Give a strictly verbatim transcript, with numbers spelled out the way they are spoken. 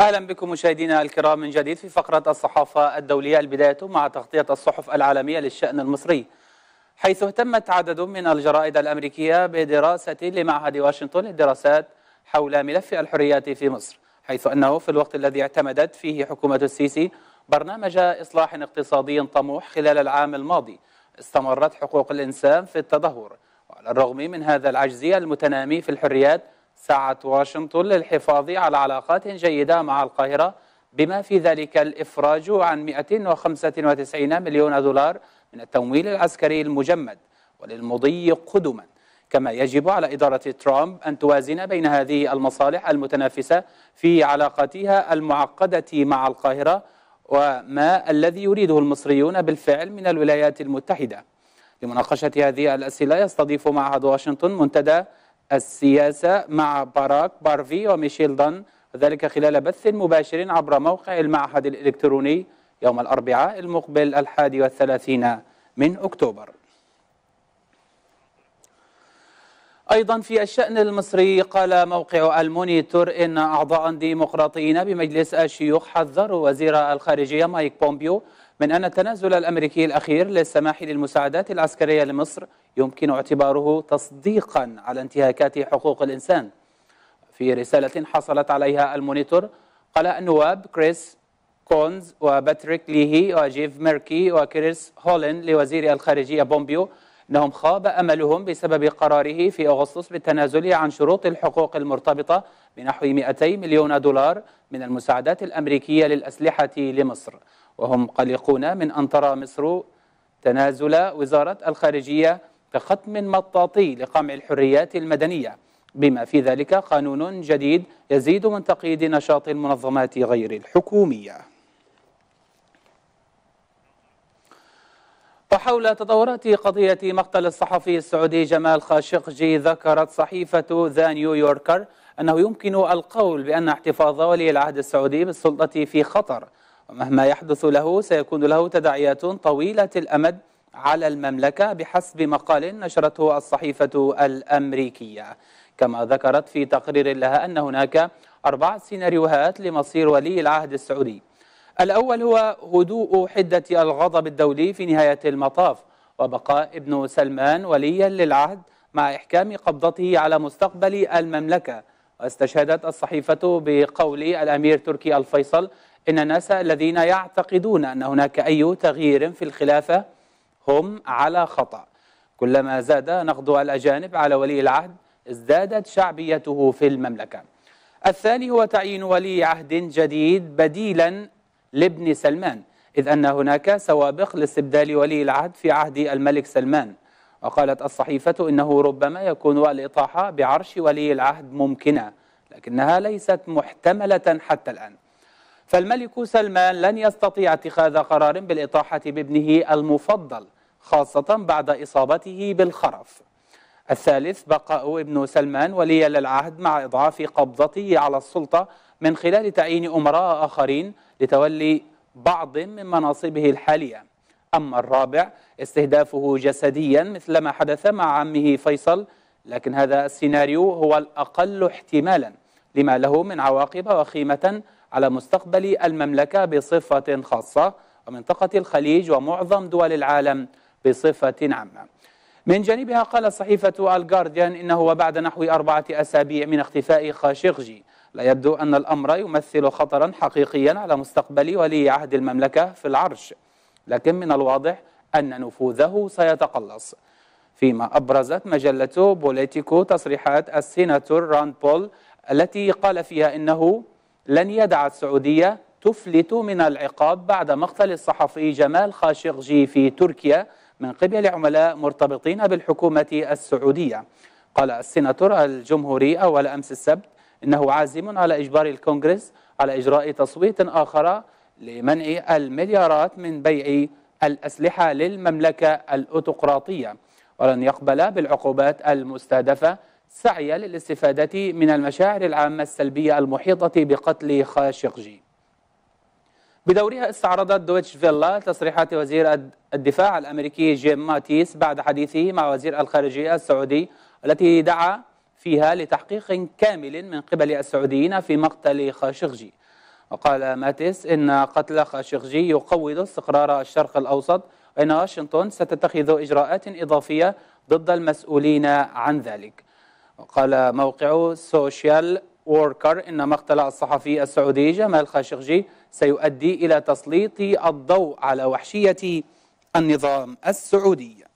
أهلا بكم مشاهدينا الكرام من جديد في فقرة الصحافة الدولية، البداية مع تغطية الصحف العالمية للشأن المصري، حيث اهتمت عدد من الجرائد الأمريكية بدراسة لمعهد واشنطن للدراسات حول ملف الحريات في مصر، حيث أنه في الوقت الذي اعتمدت فيه حكومة السيسي برنامج إصلاح اقتصادي طموح خلال العام الماضي، استمرت حقوق الإنسان في التدهور، وعلى الرغم من هذا العجز المتنامي في الحريات سعت واشنطن للحفاظ على علاقات جيدة مع القاهرة، بما في ذلك الإفراج عن مئة وخمسة وتسعين مليون دولار من التمويل العسكري المجمد وللمضي قدما، كما يجب على إدارة ترامب أن توازن بين هذه المصالح المتنافسة في علاقاتها المعقدة مع القاهرة وما الذي يريده المصريون بالفعل من الولايات المتحدة. لمناقشة هذه الأسئلة يستضيف معهد واشنطن منتدى السياسة مع باراك بارفي وميشيل دان، ذلك خلال بث مباشر عبر موقع المعهد الإلكتروني يوم الأربعاء المقبل الحادي والثلاثين من أكتوبر. أيضا في الشأن المصري، قال موقع المونيتور إن أعضاء ديمقراطيين بمجلس الشيوخ حذروا وزير الخارجية مايك بومبيو من أن التنازل الأمريكي الأخير للسماح للمساعدات العسكرية لمصر يمكن اعتباره تصديقا على انتهاكات حقوق الإنسان. في رسالة حصلت عليها المونيتور، قال النواب كريس كونز وباتريك ليهي وجيف ميركي وكريس هولين لوزير الخارجية بومبيو أنهم خاب أملهم بسبب قراره في أغسطس بالتنازل عن شروط الحقوق المرتبطة بنحو مئتي مليون دولار من المساعدات الأمريكية للأسلحة لمصر، وهم قلقون من أن ترى مصر تنازل وزارة الخارجية كختم مطاطي لقمع الحريات المدنية، بما في ذلك قانون جديد يزيد من تقييد نشاط المنظمات غير الحكومية. وحول تطورات قضية مقتل الصحفي السعودي جمال خاشقجي، ذكرت صحيفة ذا نيويوركر أنه يمكن القول بأن احتفاظ ولي العهد السعودي بالسلطة في خطر، ومهما يحدث له سيكون له تداعيات طويلة الأمد على المملكة بحسب مقال نشرته الصحيفة الأمريكية. كما ذكرت في تقرير لها أن هناك أربع سيناريوهات لمصير ولي العهد السعودي. الأول هو هدوء حدة الغضب الدولي في نهاية المطاف وبقاء ابن سلمان وليا للعهد مع إحكام قبضته على مستقبل المملكة. واستشهدت الصحيفة بقول الأمير تركي الفيصل إن الناس الذين يعتقدون أن هناك أي تغيير في الخلافة هم على خطأ، كلما زاد نقد الأجانب على ولي العهد ازدادت شعبيته في المملكة. الثاني هو تعيين ولي عهد جديد بديلا لابن سلمان، إذ أن هناك سوابق لاستبدال ولي العهد في عهد الملك سلمان. وقالت الصحيفة إنه ربما يكون الإطاحة بعرش ولي العهد ممكنة، لكنها ليست محتملة حتى الآن، فالملك سلمان لن يستطيع اتخاذ قرار بالإطاحة بابنه المفضل، خاصة بعد إصابته بالخرف. الثالث بقاء ابن سلمان وليا للعهد مع إضعاف قبضته على السلطة من خلال تعيين أمراء آخرين لتولي بعض من مناصبه الحالية. أما الرابع استهدافه جسديا مثلما حدث مع عمه فيصل، لكن هذا السيناريو هو الأقل احتمالا لما له من عواقب وخيمة على مستقبل المملكة بصفة خاصة ومنطقة الخليج ومعظم دول العالم بصفة عامة. من جانبها، قال صحيفة الجارديان إنه بعد نحو أربعة أسابيع من اختفاء خاشقجي لا يبدو أن الأمر يمثل خطرا حقيقيا على مستقبل ولي عهد المملكة في العرش، لكن من الواضح أن نفوذه سيتقلص. فيما أبرزت مجلة بوليتيكو تصريحات السيناتور راند بول التي قال فيها إنه لن يدع السعودية تفلت من العقاب بعد مقتل الصحفي جمال خاشقجي في تركيا من قبل عملاء مرتبطين بالحكومة السعودية. قال السيناتور الجمهوري أول أمس السبت إنه عازم على إجبار الكونغرس على إجراء تصويت آخر لمنع المليارات من بيع الأسلحة للمملكة الأوتقراطية، ولن يقبل بالعقوبات المستهدفة سعيا للاستفادة من المشاعر العامة السلبية المحيطة بقتل خاشقجي. بدورها استعرضت دويتش فيلا تصريحات وزير الدفاع الأمريكي جيم ماتيس بعد حديثه مع وزير الخارجية السعودي التي دعا فيها لتحقيق كامل من قبل السعوديين في مقتل خاشقجي. وقال ماتيس إن قتل خاشقجي يقوض استقرار الشرق الأوسط، وإن واشنطن ستتخذ إجراءات إضافية ضد المسؤولين عن ذلك. وقال موقع سوشيال ووركر إن مقتل الصحفي السعودي جمال خاشقجي سيؤدي إلى تسليط الضوء على وحشية النظام السعودي.